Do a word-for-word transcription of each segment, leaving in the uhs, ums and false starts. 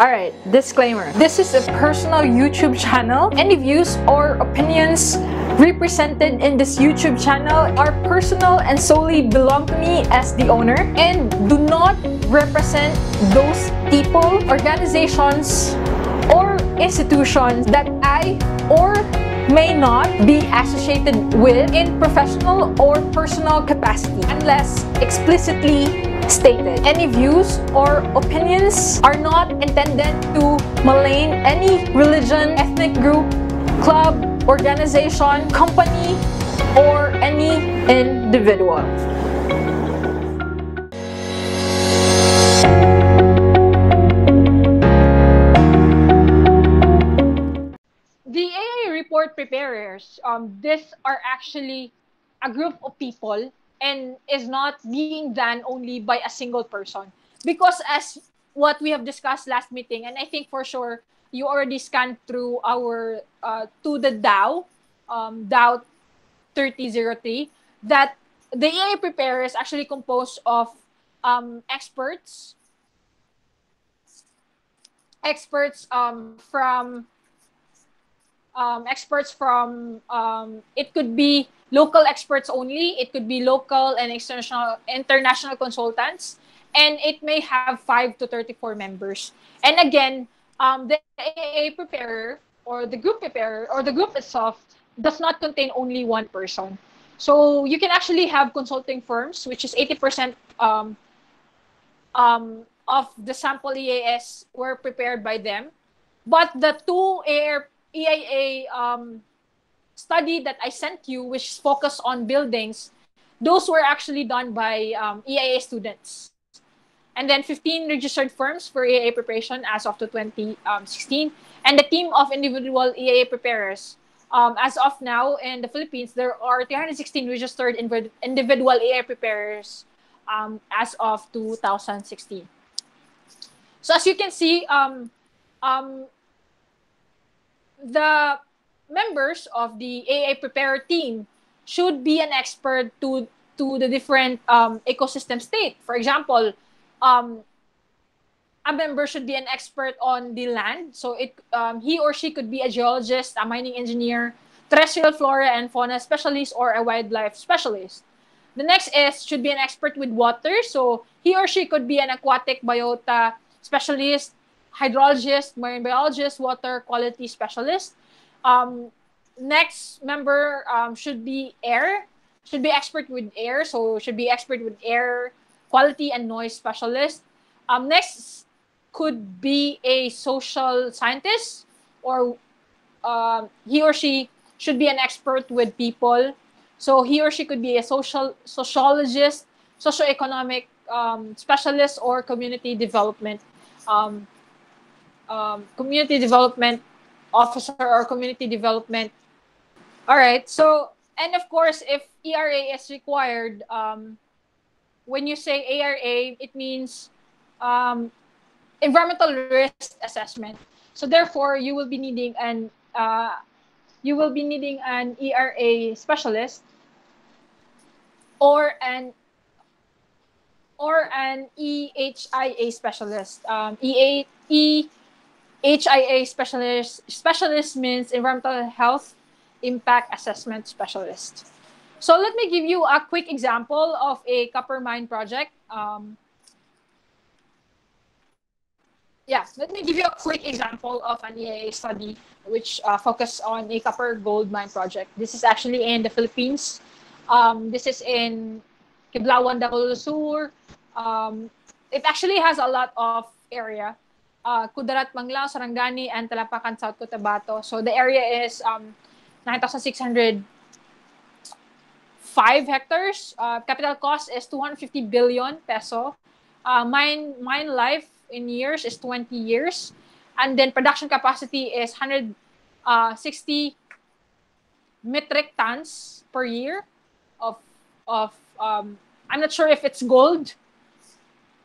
Alright, disclaimer. This is a personal YouTube channel. Any views or opinions represented in this YouTube channel are personal and solely belong to me as the owner and do not represent those people, organizations, or institutions that I or may not be associated with in professional or personal capacity unless explicitly stated. Any views or opinions are not intended to malign any religion, ethnic group, club, organization, company, or any individual. The E I A report preparers, um, these are actually a group of people and is not being done only by a single person. Because as what we have discussed last meeting, and I think for sure you already scanned through our, uh, to the DAO, um, DAO thirty oh three, that the E I A preparer is actually composed of um, experts, experts um, from, um, experts from, um, it could be local experts only, it could be local and international, international consultants, and it may have five to thirty-four members. And again, um, the E I A preparer or the group preparer or the group itself does not contain only one person. So you can actually have consulting firms, which is eighty percent um, um, of the sample E A S were prepared by them. But the two E I A um, study that I sent you, which focused on buildings, those were actually done by um, E I A students. And then fifteen registered firms for E I A preparation as of twenty sixteen. And the team of individual E I A preparers, um, as of now in the Philippines, there are three hundred sixteen registered individual E I A preparers um, as of two thousand sixteen. So as you can see, um, um, the members of the E I A preparer team should be an expert to, to the different um, ecosystem state. For example, um, a member should be an expert on the land. So it, um, he or she could be a geologist, a mining engineer, terrestrial flora and fauna specialist, or a wildlife specialist. The next is should be an expert with water. So he or she could be an aquatic biota specialist, hydrologist, marine biologist, water quality specialist. Um, next member um, should be air, should be expert with air, so should be expert with air quality and noise specialist. Um, next could be a social scientist, or um, he or she should be an expert with people, so he or she could be a social sociologist, socioeconomic um, specialist, or community development, um, um, community development officer or community development. All right, so, and of course, if E R A is required, um, when you say E R A, it means um, environmental risk assessment. So therefore, you will be needing an uh, you will be needing an E R A specialist or an or an E H I A specialist. Um, E H I A specialist specialist means environmental health impact assessment specialist. So let me give you a quick example of a copper mine project. Um, yeah, let me give you a quick example of an E I A study which uh, focused on a copper gold mine project. This is actually in the Philippines. Um, this is in Kiblawan, Dacolosur. Um, it actually has a lot of area. Uh, Kudarat, Manglao, Sarangani, and Talapakan, South Cotabato. So the area is um, nine thousand six hundred five hectares. Uh, capital cost is two hundred fifty billion peso. Uh, mine, mine life in years is twenty years. And then production capacity is one hundred sixty metric tons per year of, of um, I'm not sure if it's gold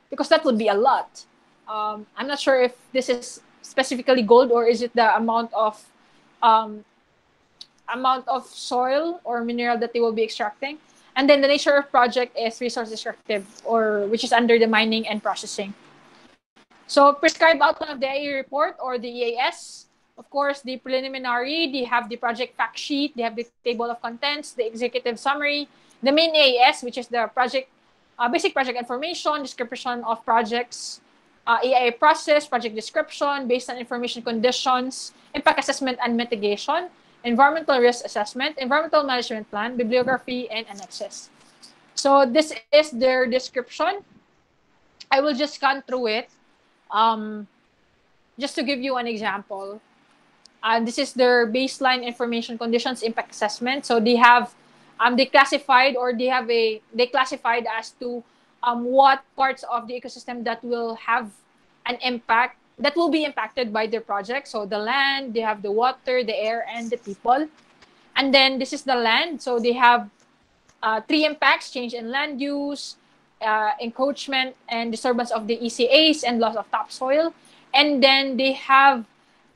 because that would be a lot. Um, I'm not sure if this is specifically gold or is it the amount of um, amount of soil or mineral that they will be extracting. And then the nature of project is resource extractive, or which is under the mining and processing. So prescribed outline of the E I A report or the E A S. Of course, the preliminary, they have the project fact sheet, they have the table of contents, the executive summary, the main E A S, which is the project, uh, basic project information, description of projects, uh, E I A process, project description, based on information conditions, impact assessment and mitigation, environmental risk assessment, environmental management plan, bibliography, and annexes. So this is their description. I will just scan through it. Um, just to give you an example, uh, this is their baseline information conditions impact assessment. So they have, um, they classified or they have a, they classified as to um, what parts of the ecosystem that will have an impact, that will be impacted by their project. So the land, they have the water, the air, and the people. And then this is the land. So they have uh, three impacts, change in land use, Uh, encroachment and disturbance of the E C As and loss of topsoil. And then they have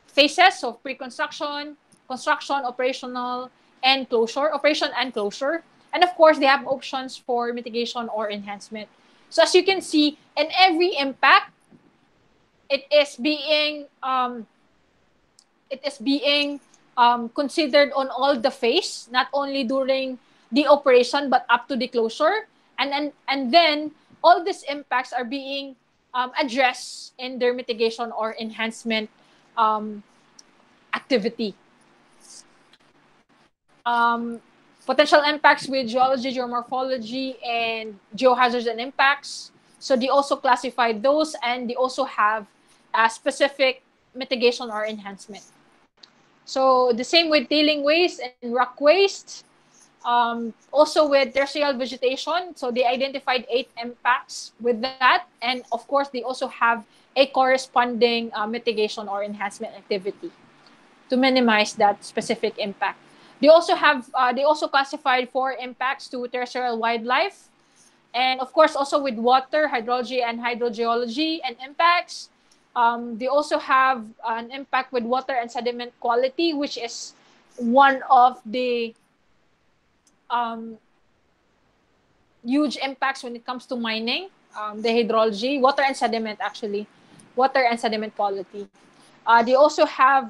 phases of pre-construction, construction, operational, and closure, operation and closure. And of course, they have options for mitigation or enhancement. So as you can see, in every impact, it is being, um, it is being um, considered on all the phase, not only during the operation, but up to the closure. And then, and then all these impacts are being um, addressed in their mitigation or enhancement um, activity. Um, potential impacts with geology, geomorphology, and geohazards and impacts. So they also classify those, and they also have a specific mitigation or enhancement. So the same with tailing waste and rock waste. Um, also with terrestrial vegetation, so they identified eight impacts with that, and of course they also have a corresponding uh, mitigation or enhancement activity to minimize that specific impact. They also have, uh, they also classified four impacts to terrestrial wildlife, and of course also with water, hydrology, and hydrogeology and impacts. Um, they also have an impact with water and sediment quality, which is one of the Um, huge impacts when it comes to mining, um, the hydrology, water and sediment actually, water and sediment quality. Uh, they also have,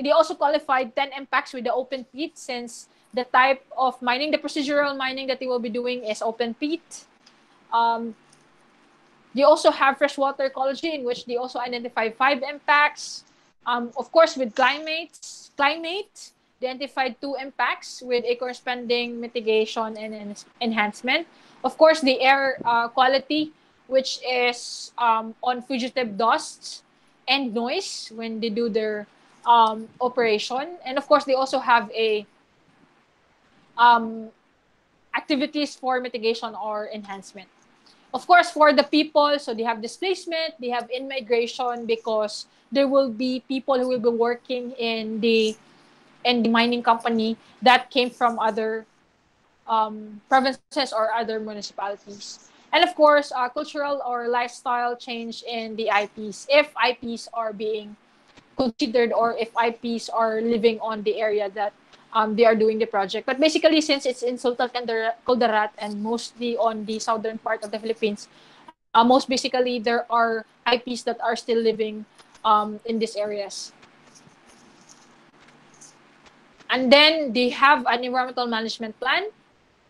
they also qualified ten impacts with the open pit, since the type of mining, the procedural mining that they will be doing is open pit. Um, they also have freshwater ecology, in which they also identify five impacts. Um, of course, with climates, climate, identified two impacts with a corresponding mitigation and en enhancement. Of course, the air uh, quality, which is um, on fugitive dust and noise when they do their um, operation. And of course, they also have a um, activities for mitigation or enhancement. Of course, for the people, so they have displacement, they have in-migration, because there will be people who will be working in the and the mining company that came from other um, provinces or other municipalities. And of course, uh, cultural or lifestyle change in the I Ps, if I Ps are being considered or if I Ps are living on the area that um, they are doing the project. But basically, since it's in Sultan Caldarat and mostly on the southern part of the Philippines, uh, most basically there are I Ps that are still living um, in these areas. And then they have an environmental management plan.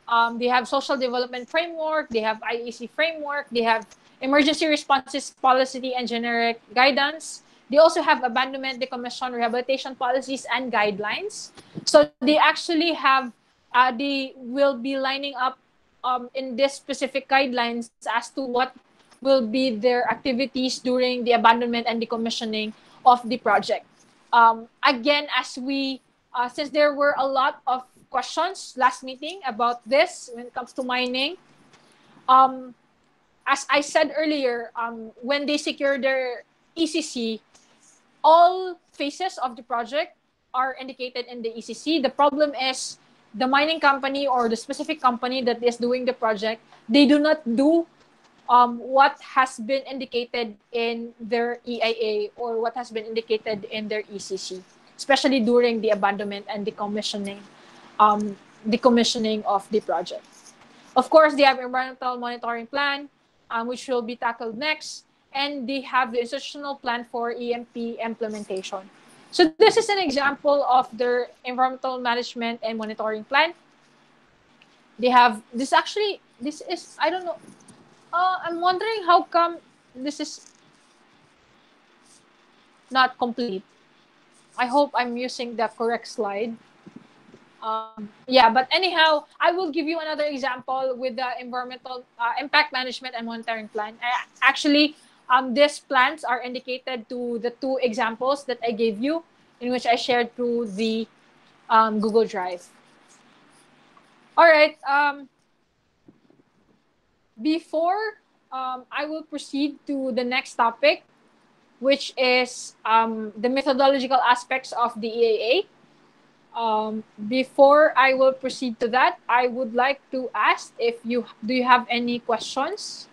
Um, they have social development framework. They have I E C framework. They have emergency responses policy and generic guidance. They also have abandonment, decommission, rehabilitation policies and guidelines. So they actually have, uh, they will be lining up um, in this specific guidelines as to what will be their activities during the abandonment and decommissioning of the project. Um, again, as we Uh, since there were a lot of questions last meeting about this when it comes to mining, um, as I said earlier, um, when they secure their E C C, all phases of the project are indicated in the E C C. The problem is the mining company or the specific company that is doing the project, they do not do um, what has been indicated in their E I A or what has been indicated in their E C C. Especially during the abandonment and decommissioning, um, decommissioning of the project. Of course, they have environmental monitoring plan, um, which will be tackled next. and they have the instructional plan for E M P implementation. So this is an example of their environmental management and monitoring plan. They have this actually, this is, I don't know, uh, I'm wondering how come this is not complete. I hope I'm using the correct slide. Um, yeah, but anyhow, I will give you another example with the environmental uh, impact management and monitoring plan. I, actually, um, these plans are indicated to the two examples that I gave you, in which I shared through the um, Google Drive. All right. Um, before um, I will proceed to the next topic, which is um, the methodological aspects of the E I A. Um, before I will proceed to that, I would like to ask if you do you have any questions?